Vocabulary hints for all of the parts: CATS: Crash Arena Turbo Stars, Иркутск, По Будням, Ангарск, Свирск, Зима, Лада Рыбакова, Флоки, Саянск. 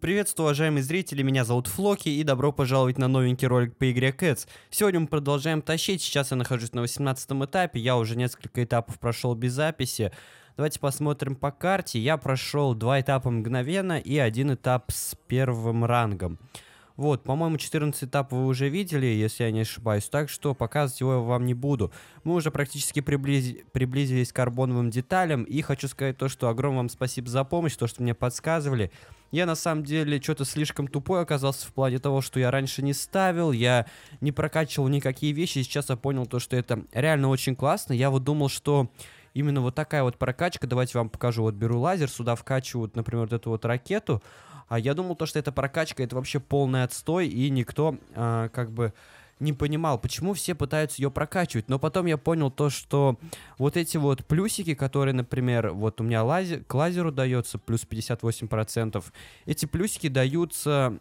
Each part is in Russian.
Приветствую, уважаемые зрители, меня зовут Флоки, и добро пожаловать на новенький ролик по игре Cats. Сегодня мы продолжаем тащить, сейчас я нахожусь на 18 этапе, я уже несколько этапов прошел без записи. Давайте посмотрим по карте, я прошел 2 этапа мгновенно и 1 этап с первым рангом. Вот, по-моему, 14 этап вы уже видели, если я не ошибаюсь, так что показывать его я вам не буду. Мы уже практически приблизились к карбоновым деталям, и хочу сказать то, что огромное вам спасибо за помощь, то, что мне подсказывали. Я на самом деле что-то слишком тупой оказался в плане того, что я раньше не ставил, я не прокачивал никакие вещи, и сейчас я понял то, что это реально очень классно. Я вот думал, что именно вот такая вот прокачка, давайте вам покажу, вот беру лазер, сюда вкачивают, например, вот эту вот ракету. А я думал, то, что эта прокачка — это вообще полный отстой, и никто как бы не понимал, почему все пытаются ее прокачивать. Но потом я понял то, что вот эти вот плюсики, которые, например, вот у меня к лазеру дается плюс 58%, эти плюсики даются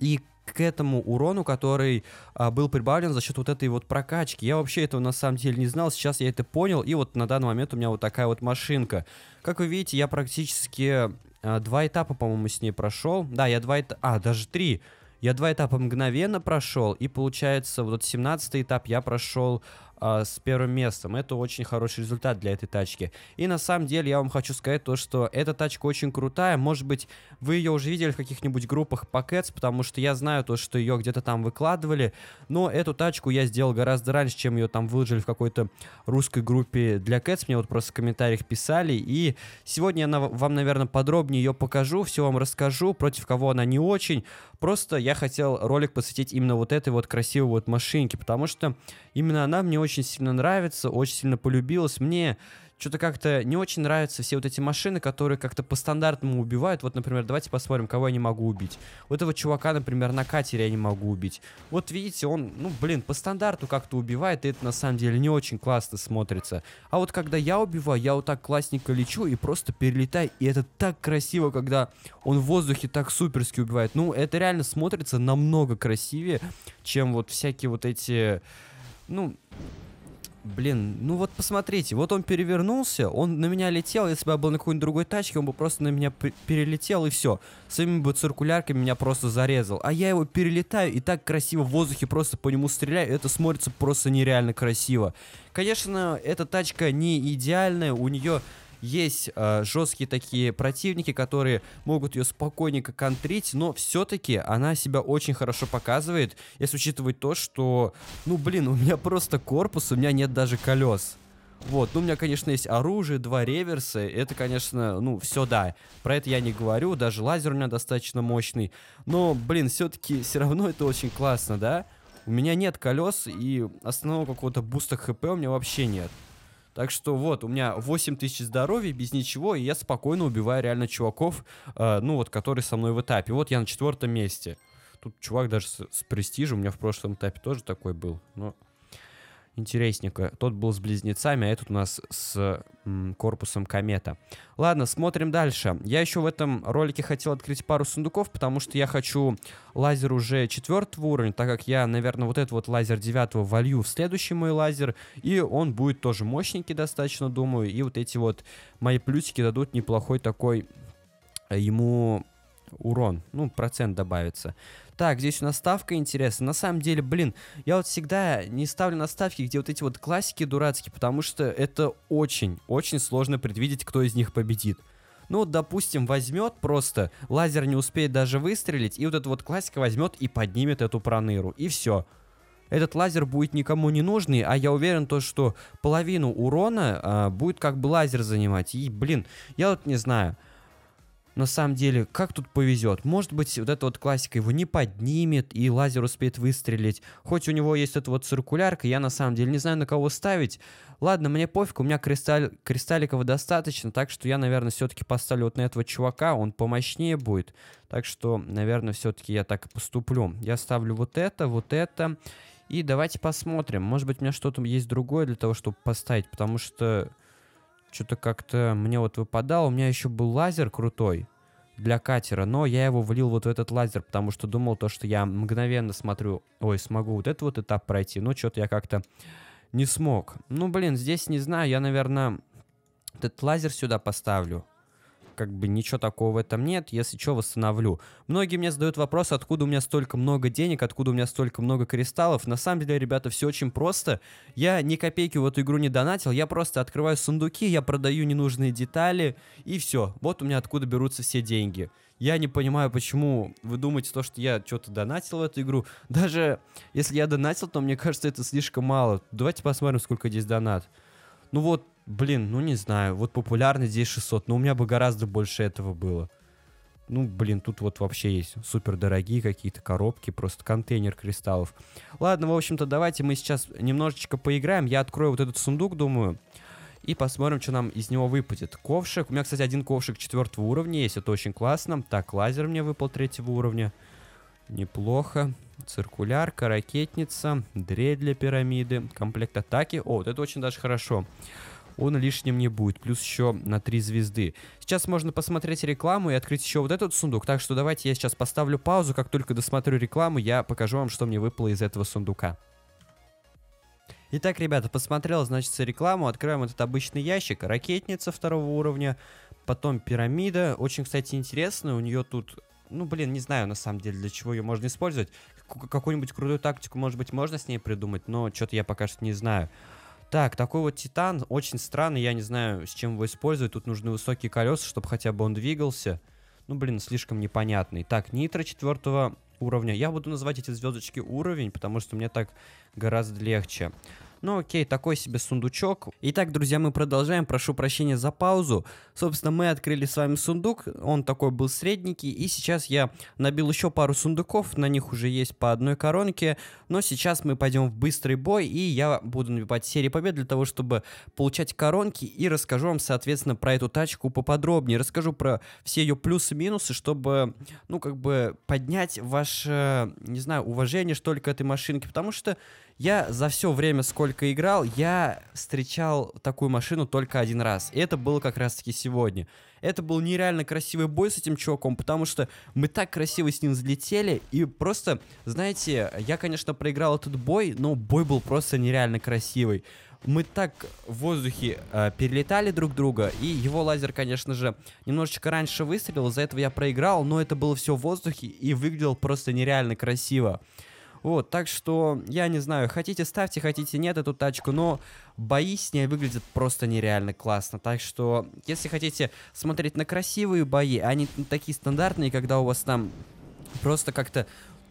и к этому урону, который был прибавлен за счет вот этой вот прокачки. Я вообще этого на самом деле не знал, сейчас я это понял, и вот на данный момент у меня вот такая вот машинка. Как вы видите, я практически 2 этапа, по-моему, с ней прошел. Да, я 2 этапа... А, даже 3. Я 2 этапа мгновенно прошел, и получается, вот 17-й этап я прошел с первым местом. Это очень хороший результат для этой тачки. И на самом деле я вам хочу сказать то, что эта тачка очень крутая. Может быть, вы ее уже видели в каких-нибудь группах по Cats, потому что я знаю то, что ее где-то там выкладывали. Но эту тачку я сделал гораздо раньше, чем ее там выложили в какой-то русской группе для Cats. Мне вот просто в комментариях писали. И сегодня я вам, наверное, подробнее ее покажу, все вам расскажу, против кого она не очень. Просто я хотел ролик посвятить именно вот этой вот красивой вот машинке, потому что именно она мне очень сильно нравится, очень сильно полюбилась. Мне что-то как-то не очень нравятся все вот эти машины, которые как-то по стандартному убивают. Вот, например, давайте посмотрим, кого я не могу убить. Вот этого чувака, например, на катере я не могу убить. Вот видите, он, ну, блин, по стандарту как-то убивает, и это на самом деле не очень классно смотрится. А вот когда я убиваю, я вот так классненько лечу и просто перелетаю, и это так красиво, когда он в воздухе так суперски убивает. Ну, это реально смотрится намного красивее, чем вот всякие вот эти, ну... Блин, ну вот посмотрите, вот он перевернулся, он на меня летел, если бы я был на какой-нибудь другой тачке, он бы просто на меня перелетел и все. Своими бы циркулярками меня просто зарезал. А я его перелетаю и так красиво в воздухе просто по нему стреляю, это смотрится просто нереально красиво. Конечно, эта тачка не идеальная, у нее... Есть жесткие такие противники, которые могут ее спокойненько контрить, но все-таки она себя очень хорошо показывает, если учитывать то, что, ну блин, у меня просто корпус, у меня нет даже колес. Вот, ну у меня, конечно, есть оружие, 2 реверса, это, конечно, ну все да, про это я не говорю, даже лазер у меня достаточно мощный, но, блин, все-таки все равно это очень классно, да? У меня нет колес и основного какого-то буста хп у меня вообще нет. Так что вот, у меня 8000 здоровья, без ничего, и я спокойно убиваю реально чуваков, ну вот, которые со мной в этапе. Вот я на 4-м месте. Тут чувак даже с престижем, у меня в прошлом этапе тоже такой был, но интересненько. Тот был с близнецами, а этот у нас с корпусом комета. Ладно, смотрим дальше. Я еще в этом ролике хотел открыть пару сундуков, потому что я хочу лазер уже 4-го уровня, так как я, наверное, вот этот вот лазер 9-го волью в следующий мой лазер, и он будет тоже мощненький достаточно, думаю, и вот эти вот мои плюсики дадут неплохой такой ему... урон, ну, процент добавится. Так, здесь у нас ставка интересная. На самом деле, блин, я вот всегда не ставлю на ставки, где вот эти вот классики дурацкие, потому что это очень сложно предвидеть, кто из них победит. Ну, вот, допустим, возьмет просто, лазер не успеет даже выстрелить, и вот эта вот классика возьмет и поднимет эту проныру, и все. Этот лазер будет никому не нужный, а я уверен, то, что половину урона будет как бы лазер занимать. И, блин, я вот не знаю... На самом деле, как тут повезет? Может быть, вот эта вот классика его не поднимет, и лазер успеет выстрелить. Хоть у него есть эта вот циркулярка, я на самом деле не знаю, на кого ставить. Ладно, мне пофиг, у меня кристалликов достаточно, так что я, наверное, все-таки поставлю вот на этого чувака, он помощнее будет. Так что, наверное, все-таки я так и поступлю. Я ставлю вот это, и давайте посмотрим. Может быть, у меня что-то есть другое для того, чтобы поставить, потому что... Что-то как-то мне вот выпадало. У меня еще был лазер крутой для катера, но я его влил вот в этот лазер, потому что думал то, что я мгновенно смотрю, ой, смогу вот этот вот этап пройти, но что-то я как-то не смог. Ну, блин, здесь не знаю, я, наверное, этот лазер сюда поставлю. как бы ничего такого в этом нет, если что, восстановлю. Многие мне задают вопрос, откуда у меня столько много денег, откуда у меня столько много кристаллов. На самом деле, ребята, все очень просто. Я ни копейки в эту игру не донатил, я просто открываю сундуки, я продаю ненужные детали, и все. Вот у меня откуда берутся все деньги. Я не понимаю, почему вы думаете, то, что я что-то донатил в эту игру. Даже если я донатил, то мне кажется, это слишком мало. Давайте посмотрим, сколько здесь донат. Ну вот, блин, ну не знаю. Вот популярный здесь 600, но у меня бы гораздо больше этого было. Ну, блин, тут вот вообще есть супер дорогие какие-то коробки, просто контейнер кристаллов. Ладно, в общем-то, давайте мы сейчас немножечко поиграем. Я открою вот этот сундук, думаю, и посмотрим, что нам из него выпадет. Ковшик. У меня, кстати, один ковшик 4-го уровня есть, это очень классно. Так, лазер мне выпал 3-го уровня. Неплохо. Циркулярка, ракетница, дрель для пирамиды, комплект атаки. О, вот это очень даже хорошо. Он лишним не будет. Плюс еще на 3 звезды. Сейчас можно посмотреть рекламу и открыть еще вот этот сундук. Так что давайте я сейчас поставлю паузу. Как только досмотрю рекламу, я покажу вам, что мне выпало из этого сундука. Итак, ребята, посмотрел, значит, рекламу. Открываем этот обычный ящик. Ракетница 2-го уровня. Потом пирамида. Очень, кстати, интересная. У нее тут... Ну, блин, не знаю, на самом деле, для чего ее можно использовать. Какую-нибудь крутую тактику, может быть, можно с ней придумать, но что-то я пока что не знаю. Так, такой вот титан, очень странный, я не знаю, с чем его использовать. Тут нужны высокие колеса, чтобы хотя бы он двигался. Ну, блин, слишком непонятный. Так, нитро 4-го уровня. Я буду называть эти звездочки уровень, потому что мне так гораздо легче. Ну окей, такой себе сундучок. Итак, друзья, мы продолжаем, прошу прощения за паузу. Собственно, мы открыли с вами сундук, он такой был средненький, и сейчас я набил еще пару сундуков, на них уже есть по одной коронке, но сейчас мы пойдем в быстрый бой, и я буду набивать серии побед для того, чтобы получать коронки, и расскажу вам, соответственно, про эту тачку поподробнее, расскажу про все ее плюсы-минусы, чтобы, ну, как бы поднять ваше, не знаю, уважение, что ли, к этой машинке, потому что я за все время, сколько играл, я встречал такую машину только один раз. И это было как раз-таки сегодня. Это был нереально красивый бой с этим чуваком, потому что мы так красиво с ним взлетели. И просто, знаете, я, конечно, проиграл этот бой, но бой был просто нереально красивый. Мы так в воздухе перелетали друг друга, и его лазер, конечно же, немножечко раньше выстрелил, из-за этого я проиграл, но это было все в воздухе и выглядело просто нереально красиво. Вот, так что, я не знаю, хотите ставьте, хотите нет эту тачку, но бои с ней выглядят просто нереально классно. Так что, если хотите смотреть на красивые бои, а не такие стандартные, когда у вас там просто как-то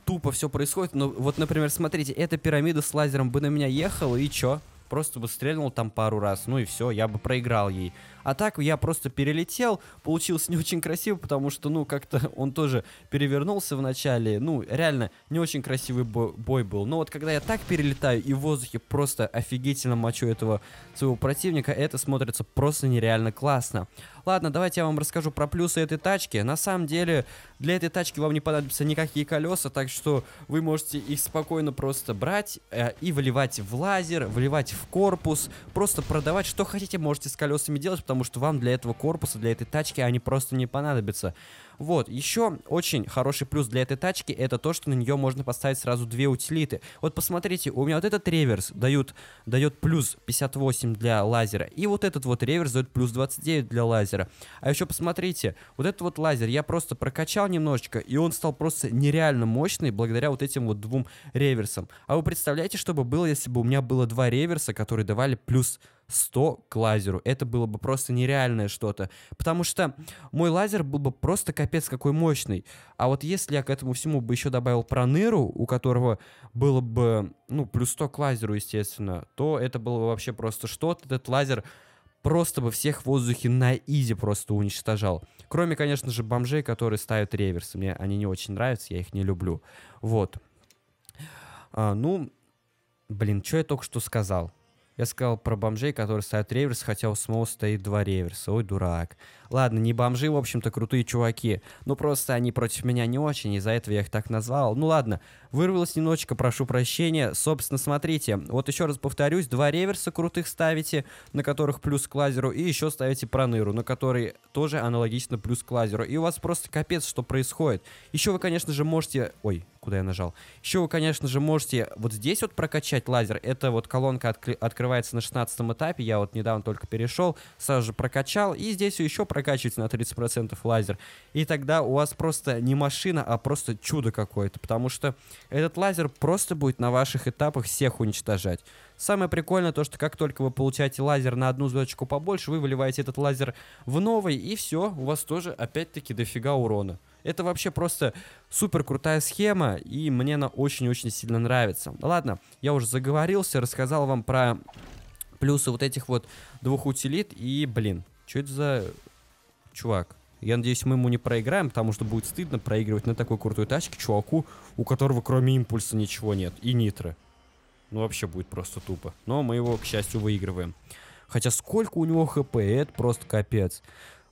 тупо все происходит. Ну, вот, например, смотрите, эта пирамида с лазером бы на меня ехала, и чё? Просто бы стрельнул там пару раз, ну и все, я бы проиграл ей. А так я просто перелетел, получилось не очень красиво, потому что, ну, как-то он тоже перевернулся в начале. Ну, реально, не очень красивый бой был. Но вот когда я так перелетаю и в воздухе просто офигительно мочу этого своего противника, это смотрится просто нереально классно. Ладно, давайте я вам расскажу про плюсы этой тачки. На самом деле, для этой тачки вам не понадобятся никакие колеса, так что вы можете их спокойно просто брать и вливать в лазер, вливать в корпус, просто продавать, что хотите, можете с колесами делать, потому что вам для этого корпуса, для этой тачки они просто не понадобятся. Вот, еще очень хороший плюс для этой тачки, это то, что на нее можно поставить сразу 2 утилиты. Вот посмотрите, у меня вот этот реверс дает плюс 58 для лазера, и вот этот вот реверс дает плюс 29 для лазера. А еще посмотрите, вот этот вот лазер я просто прокачал немножечко, и он стал просто нереально мощный благодаря вот этим вот 2 реверсам. А вы представляете, что бы было, если бы у меня было 2 реверса, которые давали плюс 100 к лазеру? Это было бы просто нереальное что-то, потому что мой лазер был бы просто капец какой мощный. А вот если я к этому всему бы еще добавил проныру, у которого было бы, ну, плюс 100 к лазеру, естественно, то это было бы вообще просто что-то. Этот лазер просто бы всех в воздухе на изи просто уничтожал. Кроме, конечно же, бомжей, которые ставят реверсы. Мне они не очень нравятся, я их не люблю. Вот. Ну, блин, что я только что сказал? Я сказал про бомжей, которые ставят реверс, хотя у самого стоит 2 реверса. Ой, дурак. Ладно, не бомжи, в общем-то, крутые чуваки. Ну, просто они против меня не очень, из-за этого я их так назвал. Ну, ладно, вырвалось немножечко, прошу прощения. Собственно, смотрите, вот еще раз повторюсь, 2 реверса крутых ставите, на которых плюс к лазеру, и еще ставите проныру, на которой тоже аналогично плюс к лазеру. И у вас просто капец, что происходит. Еще вы, конечно же, можете... Ой, куда я нажал. Еще вы, конечно же, можете вот здесь вот прокачать лазер. Это вот колонка открывается на 16 этапе. Я вот недавно только перешел, сразу же прокачал. И здесь еще прокачивается на 30% лазер. И тогда у вас просто не машина, а просто чудо какое-то. Потому что этот лазер просто будет на ваших этапах всех уничтожать. Самое прикольное то, что как только вы получаете лазер на одну звездочку побольше, вы выливаете этот лазер в новый, и все, у вас тоже опять-таки дофига урона. Это вообще просто супер крутая схема, и мне она очень-очень сильно нравится. Ладно, я уже заговорился, рассказал вам про плюсы вот этих вот двух утилит, и, блин, что это за чувак? Я надеюсь, мы ему не проиграем, потому что будет стыдно проигрывать на такой крутой тачке чуваку, у которого кроме импульса ничего нет, и нитро. Ну, вообще будет просто тупо. Но мы его, к счастью, выигрываем. Хотя сколько у него хп, это просто капец.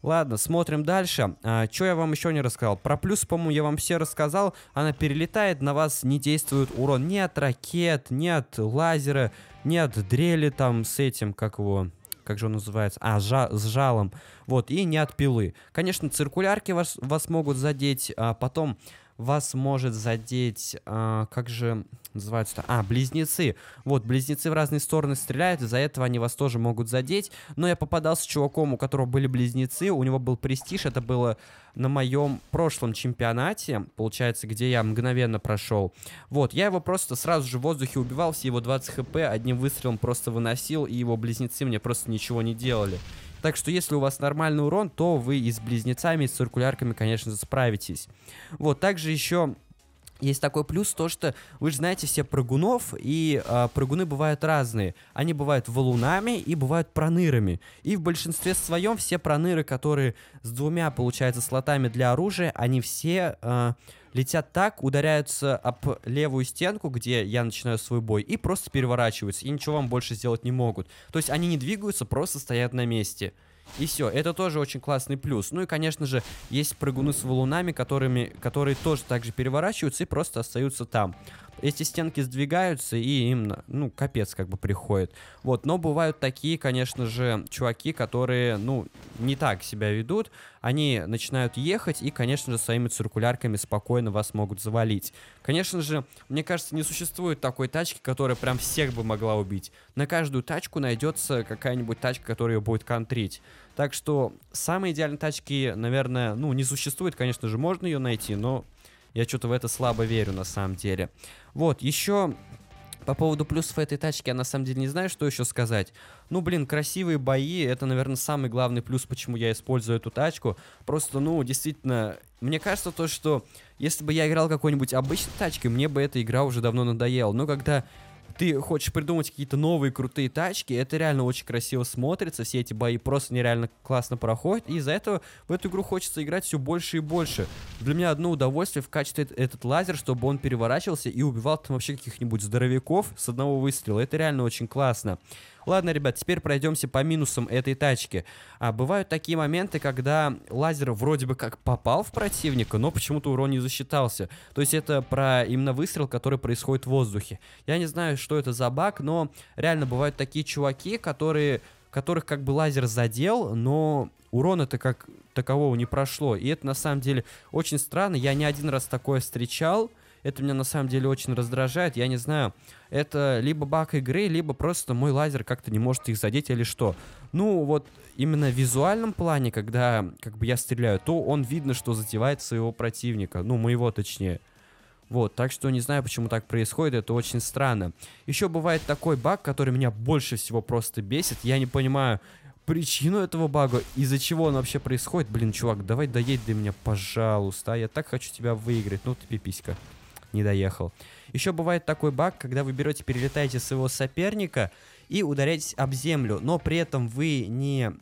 Ладно, смотрим дальше. Чё я вам еще не рассказал? Про плюс, по-моему, я вам все рассказал. Она перелетает, на вас не действует урон ни от ракет, ни от лазера, ни от дрели там с этим, как его... Как же он называется? А, с жалом. Вот, и не от пилы. Конечно, циркулярки вас могут задеть, а потом вас может задеть... как же называются-то? А, близнецы. Вот, близнецы в разные стороны стреляют, из-за этого они вас тоже могут задеть. Но я попадался с чуваком, у которого были близнецы, у него был престиж, это было на моем прошлом чемпионате, получается, где я мгновенно прошел. Вот, я его просто сразу же в воздухе убивал, все его 20 хп одним выстрелом просто выносил, и его близнецы мне просто ничего не делали. Так что, если у вас нормальный урон, то вы и с близнецами, и с циркулярками, конечно, справитесь. Вот, также еще... Есть такой плюс, то что вы же знаете все прыгунов, и прыгуны бывают разные. Они бывают валунами и бывают пронырами. И в большинстве своем все проныры, которые с двумя, получается, слотами для оружия, они все летят так, ударяются об левую стенку, где я начинаю свой бой, и просто переворачиваются, и ничего вам больше сделать не могут. То есть они не двигаются, просто стоят на месте. И все, это тоже очень классный плюс. Ну и, конечно же, есть прыгуны с валунами, которые тоже так же переворачиваются и просто остаются там. Эти стенки сдвигаются, и им, ну, капец как бы приходит. Вот, но бывают такие, конечно же, чуваки, которые, ну, не так себя ведут. Они начинают ехать, и, конечно же, своими циркулярками спокойно вас могут завалить. Конечно же, мне кажется, не существует такой тачки, которая прям всех бы могла убить. На каждую тачку найдется какая-нибудь тачка, которая ее будет контрить. Так что самые идеальные тачки, наверное, ну, не существует. Конечно же, можно ее найти, но... Я что-то в это слабо верю, на самом деле. Вот, еще по поводу плюсов этой тачки я, на самом деле, не знаю, что еще сказать. Ну, блин, красивые бои, это, наверное, самый главный плюс, почему я использую эту тачку. Просто, ну, действительно, мне кажется то, что если бы я играл какой-нибудь обычной тачкой, мне бы эта игра уже давно надоела. Но когда... Ты хочешь придумать какие-то новые крутые тачки, это реально очень красиво смотрится, все эти бои просто нереально классно проходят, и из-за этого в эту игру хочется играть все больше и больше. Для меня одно удовольствие вкачать этот лазер, чтобы он переворачивался и убивал там вообще каких-нибудь здоровяков с одного выстрела, это реально очень классно. Ладно, ребят, теперь пройдемся по минусам этой тачки. Бывают такие моменты, когда лазер вроде бы как попал в противника, но почему-то урон не засчитался. То есть это про именно выстрел, который происходит в воздухе. Я не знаю, что это за баг, но реально бывают такие чуваки, которых как бы лазер задел, но урона-то как такового не прошло. И это на самом деле очень странно. Я не один раз такое встречал. Это меня на самом деле очень раздражает, я не знаю, это либо баг игры, либо просто мой лазер как-то не может их задеть или что. Ну вот именно в визуальном плане, когда как бы я стреляю, то он видно, что задевает своего противника, ну моего точнее. Вот, так что не знаю, почему так происходит, это очень странно. Еще бывает такой баг, который меня больше всего просто бесит, я не понимаю причину этого бага, из-за чего он вообще происходит. Блин, чувак, давай доедь до меня, пожалуйста, я так хочу тебя выиграть, ну ты пиписька. Не доехал. Еще бывает такой баг, когда вы берете, перелетаете своего соперника и ударяетесь об землю, но при этом вы не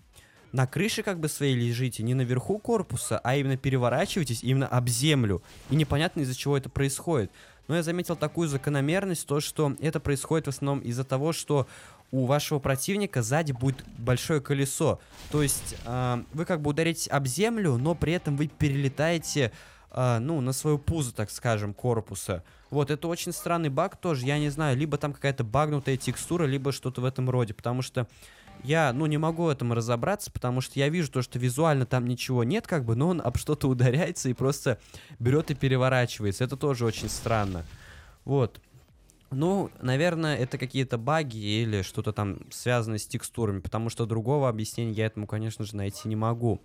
на крыше как бы своей лежите, не наверху корпуса, а именно переворачиваетесь именно об землю. И непонятно, из-за чего это происходит. Но я заметил такую закономерность, то что это происходит в основном из-за того, что у вашего противника сзади будет большое колесо. То есть вы как бы ударитесь об землю, но при этом вы перелетаете... ну, на свою пузо, так скажем, корпуса. Вот, это очень странный баг тоже, я не знаю, либо там какая-то багнутая текстура, либо что-то в этом роде, потому что Я, не могу этому разобраться, потому что я вижу то, что визуально там ничего нет, как бы, но он об что-то ударяется и просто берет и переворачивается. Это тоже очень странно. Вот. Ну, наверное, это какие-то баги или что-то там связанное с текстурами, потому что другого объяснения я этому, конечно же, найти не могу.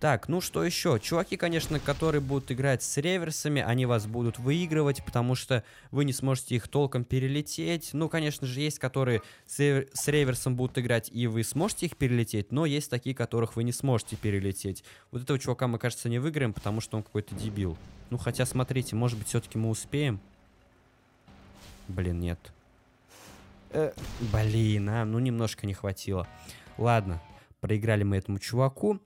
Так, ну что еще? Чуваки, конечно, которые будут играть с реверсами, они вас будут выигрывать, потому что вы не сможете их толком перелететь. Ну, конечно же, есть, которые с реверсом будут играть, и вы сможете их перелететь, но есть такие, которых вы не сможете перелететь. Вот этого чувака мы, кажется, не выиграем, потому что он какой-то дебил. Ну, хотя, смотрите, может быть, все-таки мы успеем. Блин, нет. Блин, ну немножко не хватило. Ладно. Проиграли мы этому чуваку.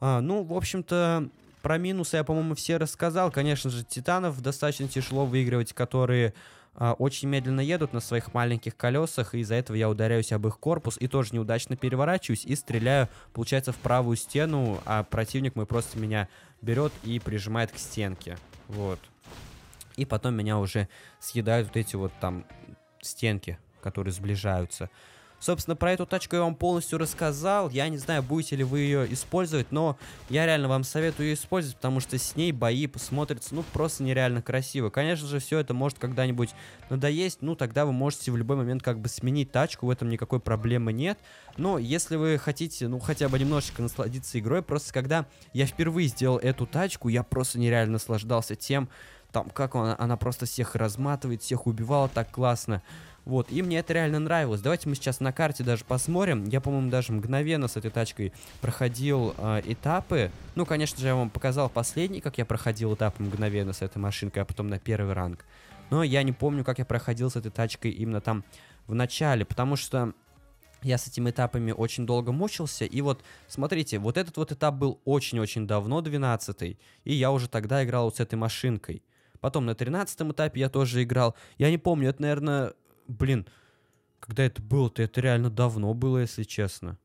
Ну, в общем-то, про минусы я, по-моему, все рассказал. Конечно же, титанов достаточно тяжело выигрывать, которые очень медленно едут на своих маленьких колесах. И из-за этого я ударяюсь об их корпус и тоже неудачно переворачиваюсь и стреляю, получается, в правую стену. А противник мой просто меня берет и прижимает к стенке. Вот. И потом меня уже съедают вот эти вот там стенки, которые сближаются. Собственно, про эту тачку я вам полностью рассказал. Я не знаю, будете ли вы ее использовать, но я реально вам советую ее использовать, потому что с ней бои смотрятся, ну, просто нереально красиво. Конечно же, все это может когда-нибудь надоесть, ну, тогда вы можете в любой момент как бы сменить тачку, в этом никакой проблемы нет. Но если вы хотите, ну, хотя бы немножечко насладиться игрой, просто когда я впервые сделал эту тачку, я просто нереально наслаждался тем, там, как она просто всех разматывает, всех убивала так классно. Вот, и мне это реально нравилось. Давайте мы сейчас на карте даже посмотрим. Я, по-моему, даже мгновенно с этой тачкой проходил этапы. Ну, конечно же, я вам показал последний, как я проходил этапы мгновенно с этой машинкой, а потом на первый ранг. Но я не помню, как я проходил с этой тачкой именно там в начале, потому что я с этими этапами очень долго мучился. И вот, смотрите, вот этот вот этап был очень-очень давно, 12-й. И я уже тогда играл вот с этой машинкой. Потом на 13-м этапе я тоже играл. Я не помню, это, наверное... Блин, когда это было-то, это реально давно было, если честно.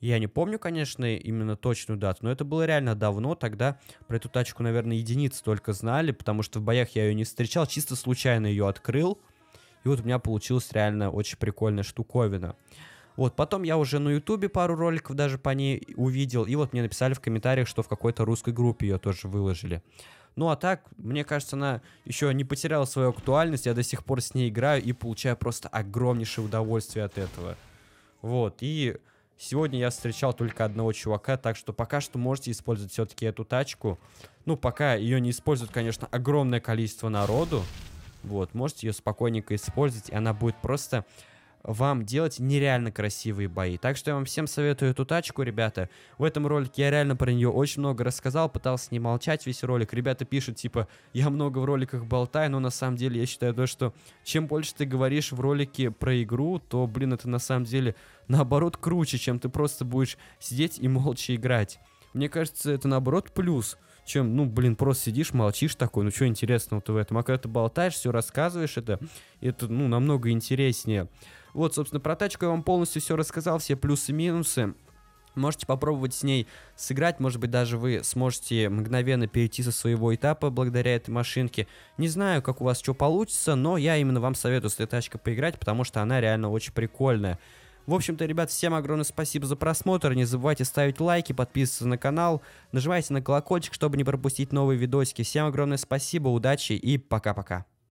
Я не помню, конечно, именно точную дату, но это было реально давно. Тогда про эту тачку, наверное, единицы только знали, потому что в боях я ее не встречал, чисто случайно ее открыл. И вот у меня получилась реально очень прикольная штуковина. Вот, потом я уже на ютубе пару роликов даже по ней увидел. И вот мне написали в комментариях, что в какой-то русской группе ее тоже выложили. Ну а так, мне кажется, она еще не потеряла свою актуальность. Я до сих пор с ней играю и получаю просто огромнейшее удовольствие от этого. Вот, и сегодня я встречал только одного чувака, так что пока что можете использовать все-таки эту тачку. Ну, пока ее не используют, конечно, огромное количество народу. Вот, можете ее спокойненько использовать, и она будет просто... вам делать нереально красивые бои. Так что я вам всем советую эту тачку, ребята. В этом ролике я реально про нее очень много рассказал, пытался не молчать весь ролик. Ребята пишут, типа, я много в роликах болтаю, но на самом деле я считаю то, что чем больше ты говоришь в ролике про игру, то, блин, это на самом деле наоборот круче, чем ты просто будешь сидеть и молча играть. Мне кажется, это наоборот плюс, чем, ну, блин, просто сидишь, молчишь такой, ну, что интересного-то в этом? А когда ты болтаешь, все рассказываешь, это, ну, намного интереснее. Вот, собственно, про тачку я вам полностью все рассказал, все плюсы и минусы. Можете попробовать с ней сыграть, может быть, даже вы сможете мгновенно перейти со своего этапа благодаря этой машинке. Не знаю, как у вас что получится, но я именно вам советую с этой тачкой поиграть, потому что она реально очень прикольная. В общем-то, ребят, всем огромное спасибо за просмотр. Не забывайте ставить лайки, подписываться на канал, нажимайте на колокольчик, чтобы не пропустить новые видосики. Всем огромное спасибо, удачи и пока-пока.